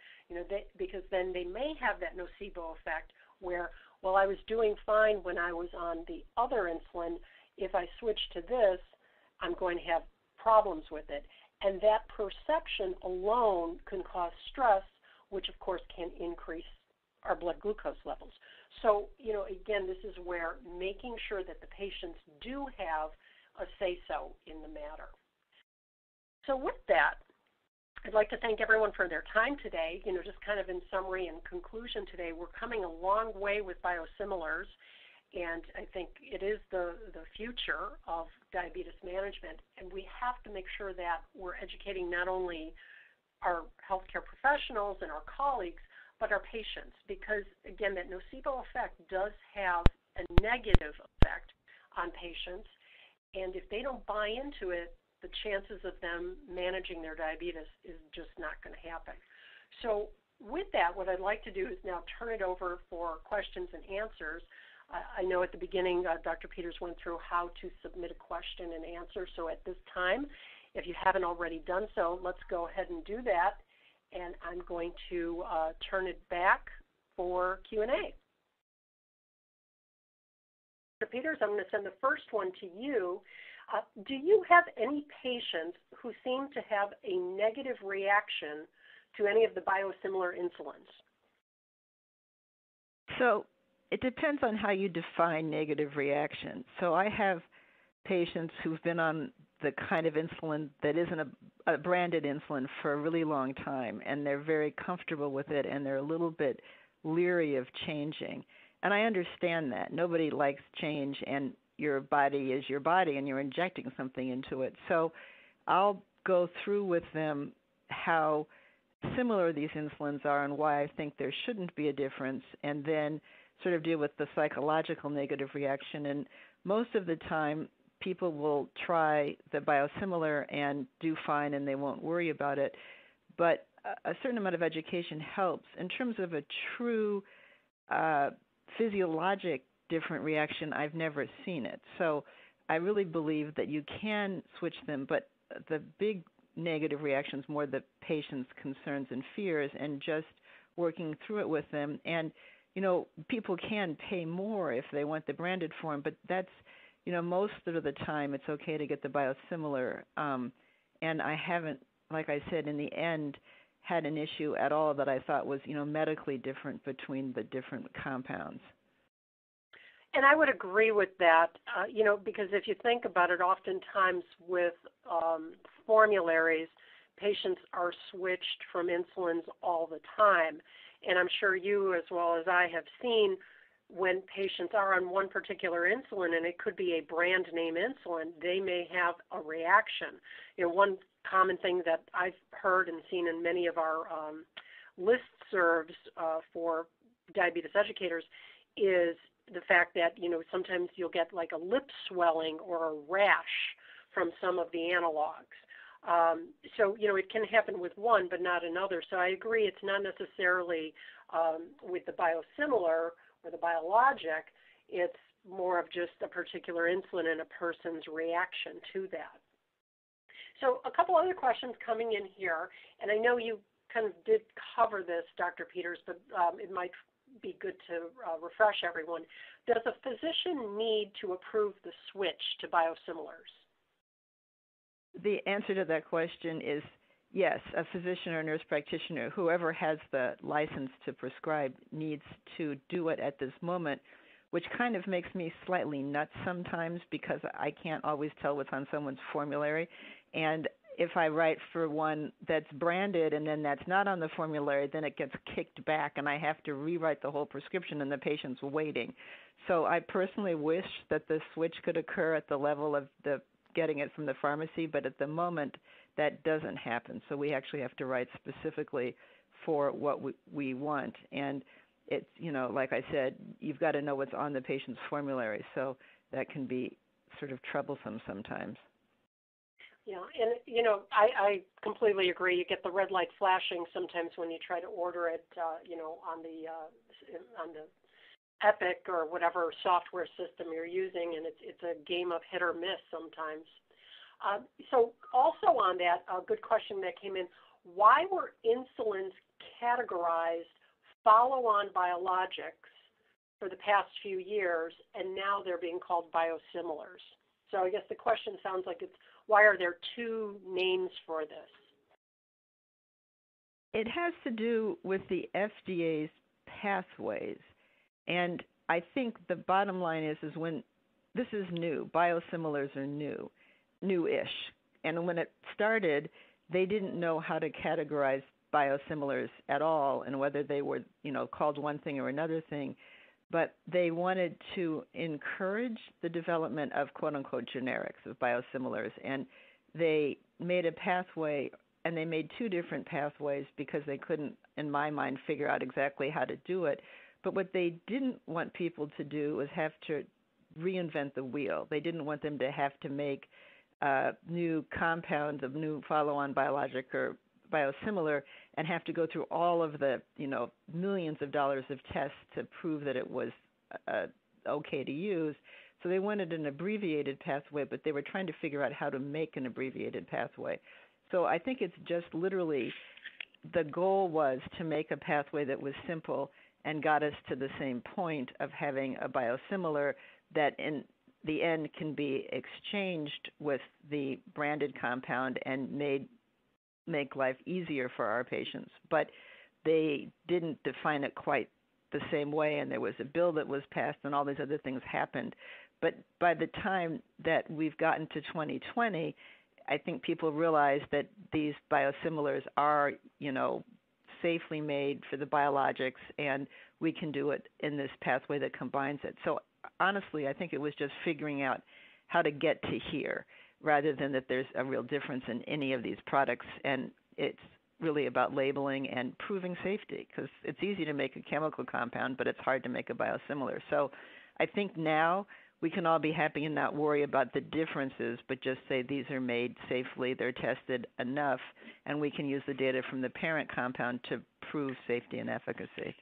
because then they may have that nocebo effect where, well, I was doing fine when I was on the other insulin. If I switch to this, I'm going to have problems with it. And that perception alone can cause stress, which, of course, can increase our blood glucose levels. So, again, this is where making sure that the patients do have a say-so in the matter. So with that, I'd like to thank everyone for their time today. Just kind of in summary and conclusion today, we're coming a long way with biosimilars, and I think it is the future of diabetes management, and we have to make sure that we're educating not only our healthcare professionals and our colleagues, but our patients, because, again, that nocebo effect does have a negative effect on patients, and if they don't buy into it, the chances of them managing their diabetes is just not going to happen. So with that, what I'd like to do is now turn it over for questions and answers. I know at the beginning, Dr. Peters went through how to submit a question and answer, so at this time, if you haven't already done so, let's go ahead and do that, and I'm going to turn it back for Q&A. Dr. Peters, I'm going to send the first one to you. Do you have any patients who seem to have a negative reaction to any of the biosimilar insulins. So it depends on how you define negative reaction. So I have patients who've been on the kind of insulin that isn't a branded insulin for a really long time, and they're very comfortable with it, and they're a little bit leery of changing. And I understand that. Nobody likes change, and your body is your body, and you're injecting something into it. So I'll go through with them how similar these insulins are and why I think there shouldn't be a difference, and then sort of deal with the psychological negative reaction. And most of the time, people will try the biosimilar and do fine, and they won't worry about it. But a certain amount of education helps. In terms of a true physiologic different reaction, I've never seen it. So I really believe that you can switch them, but the big negative reactions, more the patient's concerns and fears, and just working through it with them. And, you know, people can pay more if they want the branded form, but that's, you know, most of the time it's okay to get the biosimilar. And I haven't, like I said, in the end, had an issue at all that I thought was, you know, medically different between the different compounds. And I would agree with that, you know, because if you think about it, oftentimes with formularies, patients are switched from insulins all the time. And I'm sure you, as well as I, have seen when patients are on one particular insulin, and it could be a brand name insulin, they may have a reaction. You know, one common thing that I've heard and seen in many of our listservs for diabetes educators is the fact that, you know, sometimes you'll get like a lip swelling or a rash from some of the analogs. So, you know, it can happen with one but not another. So I agree, it's not necessarily with the biosimilar or the biologic, it's more of just a particular insulin and a person's reaction to that. So a couple other questions coming in here, and I know you kind of did cover this, Dr. Peters, but it might be good to refresh everyone. Does a physician need to approve the switch to biosimilars? The answer to that question is yes. A physician or nurse practitioner, whoever has the license to prescribe, needs to do it at this moment, which kind of makes me slightly nuts sometimes because I can't always tell what's on someone's formulary. And if I write for one that's branded and then that's not on the formulary, then it gets kicked back and I have to rewrite the whole prescription and the patient's waiting. So I personally wish that the switch could occur at the level of the getting it from the pharmacy, but at the moment that doesn't happen. So we actually have to write specifically for what we want. And it's, you know, like I said, you've got to know what's on the patient's formulary. So that can be sort of troublesome sometimes. Yeah, and, you know, I completely agree. You get the red light flashing sometimes when you try to order it, you know, on the Epic or whatever software system you're using, and it's a game of hit or miss sometimes. So also on that, a good question that came in, why were insulins categorized follow-on biologics for the past few years, and now they're being called biosimilars? So I guess the question sounds like it's, why are there two names for this? It has to do with the FDA's pathways. And I think the bottom line is when this is new, biosimilars are new, new-ish. And when it started, they didn't know how to categorize biosimilars at all and whether they were, you know, called one thing or another thing. But they wanted to encourage the development of quote-unquote generics, of biosimilars, and they made a pathway, and they made two different pathways because they couldn't, in my mind, figure out exactly how to do it. But what they didn't want people to do was have to reinvent the wheel. They didn't want them to have to make new compounds of new follow-on biologic or biosimilar and have to go through all of the, you know, millions of dollars of tests to prove that it was okay to use. So they wanted an abbreviated pathway, but they were trying to figure out how to make an abbreviated pathway. So I think it's just literally the goal was to make a pathway that was simple and got us to the same point of having a biosimilar that in the end can be exchanged with the branded compound and made make life easier for our patients, but they didn't define it quite the same way, and there was a bill that was passed and all these other things happened. But by the time that we've gotten to 2020, I think people realize that these biosimilars are, you know, safely made for the biologics, and we can do it in this pathway that combines it. So honestly, I think it was just figuring out how to get to here rather than that there's a real difference in any of these products. And it's really about labeling and proving safety, because it's easy to make a chemical compound, but it's hard to make a biosimilar. So I think now we can all be happy and not worry about the differences, but just say these are made safely, they're tested enough, and we can use the data from the parent compound to prove safety and efficacy.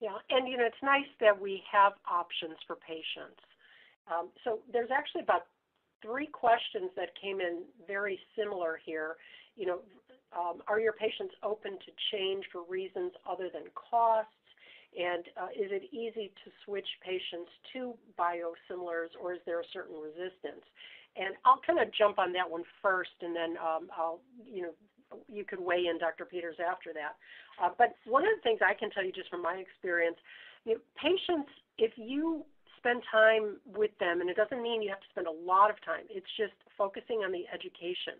Yeah, and you know, it's nice that we have options for patients. So there's actually about three questions that came in very similar here. You know, are your patients open to change for reasons other than costs? And is it easy to switch patients to biosimilars, or is there a certain resistance? And I'll kind of jump on that one first, and then I'll, you know, you could weigh in, Dr. Peters, after that. But one of the things I can tell you just from my experience, you know, patients, if you spend time with them, and it doesn't mean you have to spend a lot of time, it's just focusing on the education.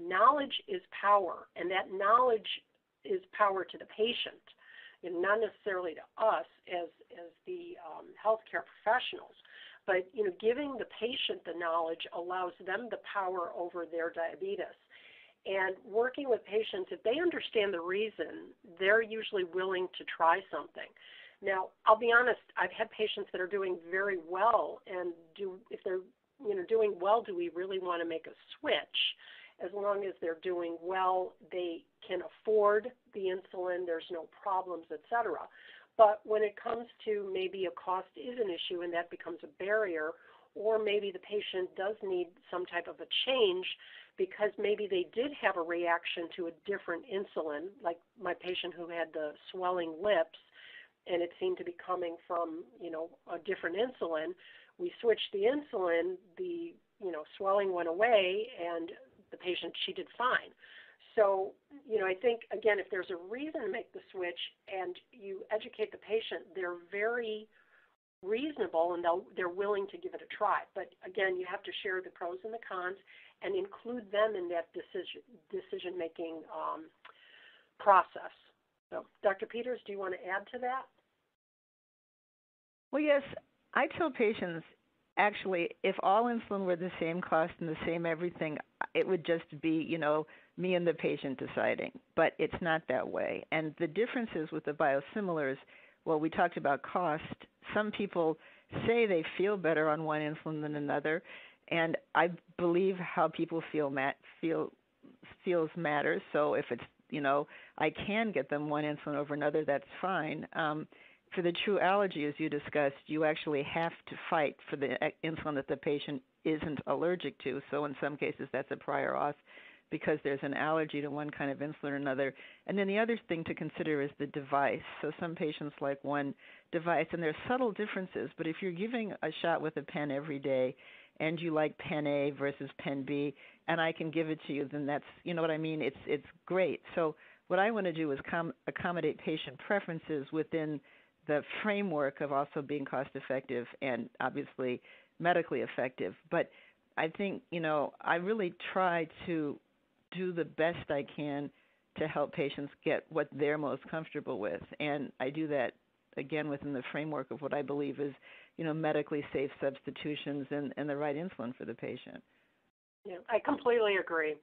Knowledge is power, and that knowledge is power to the patient, and not necessarily to us as the healthcare professionals. But you know, giving the patient the knowledge allows them the power over their diabetes. And working with patients, if they understand the reason, they're usually willing to try something. Now, I'll be honest, I've had patients that are doing very well, and if they're, you know, doing well, do we really want to make a switch? As long as they're doing well, they can afford the insulin, there's no problems, et cetera. But when it comes to maybe a cost is an issue and that becomes a barrier, or maybe the patient does need some type of a change because maybe they did have a reaction to a different insulin, like my patient who had the swelling lips, and it seemed to be coming from, you know, a different insulin. We switched the insulin, the, you know, swelling went away, and the patient, she did fine. So, you know, I think, again, if there's a reason to make the switch and you educate the patient, they're very reasonable and they're willing to give it a try. But, again, you have to share the pros and the cons and include them in that decision-making process. So, Dr. Peters, do you want to add to that? Well, yes, I tell patients, actually, if all insulin were the same cost and the same everything, it would just be, you know, me and the patient deciding. But it's not that way. And the differences with the biosimilars, well, we talked about cost. Some people say they feel better on one insulin than another, and I believe how people feels matters. So if it's, you know, I can get them one insulin over another, that's fine. For the true allergy, as you discussed, you actually have to fight for the insulin that the patient isn't allergic to. So in some cases, that's a prior auth because there's an allergy to one kind of insulin or another. And then the other thing to consider is the device. So some patients like one device, and there's subtle differences, but if you're giving a shot with a pen every day and you like pen A versus pen B, and I can give it to you, then that's, you know what I mean? It's great. So what I want to do is accommodate patient preferences within the framework of also being cost effective and obviously medically effective. But I think, you know, I really try to do the best I can to help patients get what they're most comfortable with. And I do that, again, within the framework of what I believe is, you know, medically safe substitutions and the right insulin for the patient. Yeah, I completely agree.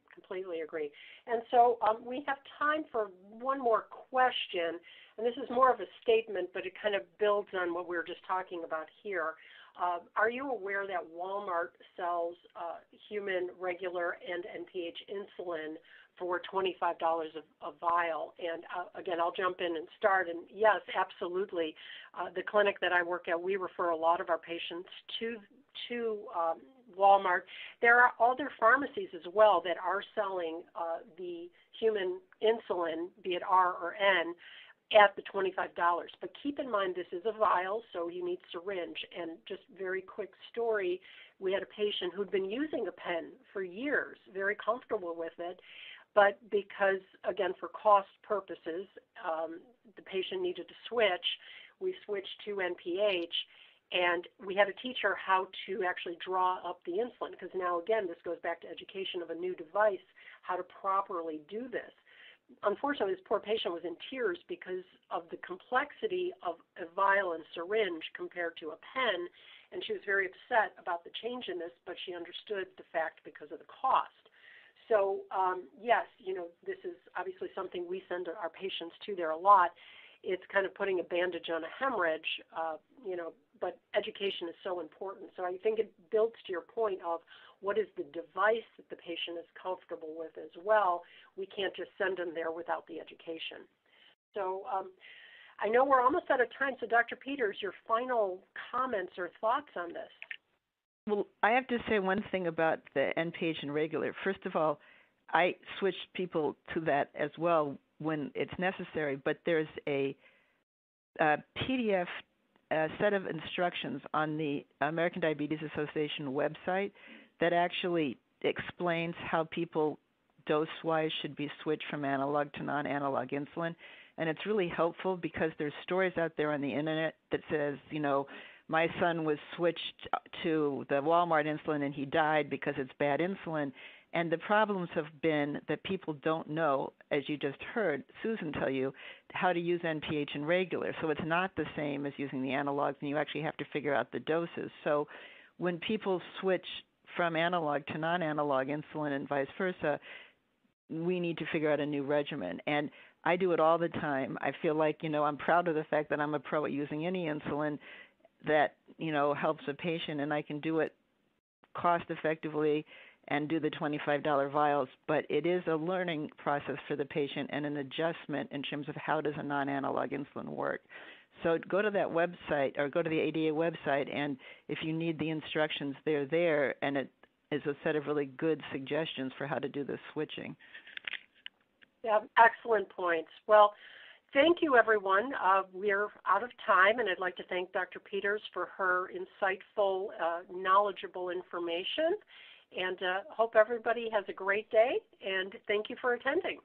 And so we have time for one more question, and this is more of a statement, but it kind of builds on what we were just talking about here. Are you aware that Walmart sells human regular and NPH insulin for $25 a vial? And again, I'll jump in and start. And yes, absolutely. The clinic that I work at, we refer a lot of our patients to Walmart. There are other pharmacies as well that are selling the human insulin, be it R or N, at the $25. But keep in mind, this is a vial, so you need syringe. And just very quick story, we had a patient who'd been using a pen for years, very comfortable with it, but because, again, for cost purposes, the patient needed to switch. We switched to NPH, and we had to teach her how to actually draw up the insulin, because now, again, this goes back to education of a new device, how to properly do this. Unfortunately, this poor patient was in tears because of the complexity of a vial and syringe compared to a pen, and she was very upset about the change in this, but she understood the fact because of the cost. So, yes, you know, this is obviously something we send our patients to there a lot. It's kind of putting a bandage on a hemorrhage, you know, but education is so important. So I think it builds to your point of what is the device that the patient is comfortable with as well. We can't just send them there without the education. So I know we're almost out of time. So Dr. Peters, your final comments or thoughts on this? Well, I have to say one thing about the NPH and regular. First of all, I switched people to that as well when it's necessary, but there's a PDF set of instructions on the American Diabetes Association website that actually explains how people dose-wise should be switched from analog to non-analog insulin, and it's really helpful because there's stories out there on the internet that says, you know, my son was switched to the Walmart insulin and he died because it's bad insulin. And the problems have been that people don't know, as you just heard Susan tell you, how to use NPH and regular. So it's not the same as using the analogs, and you actually have to figure out the doses. So when people switch from analog to non-analog insulin and vice versa, we need to figure out a new regimen. And I do it all the time. I feel like, you know, I'm proud of the fact that I'm a pro at using any insulin that, you know, helps a patient, and I can do it cost effectively and do the $25 vials, but it is a learning process for the patient and an adjustment in terms of how does a non-analog insulin work. So go to that website, or go to the ADA website, and if you need the instructions, they're there, and it is a set of really good suggestions for how to do the switching. Yeah, excellent points. Well, thank you, everyone. We're out of time, and I'd like to thank Dr. Peters for her insightful, knowledgeable information. And hope everybody has a great day, and thank you for attending.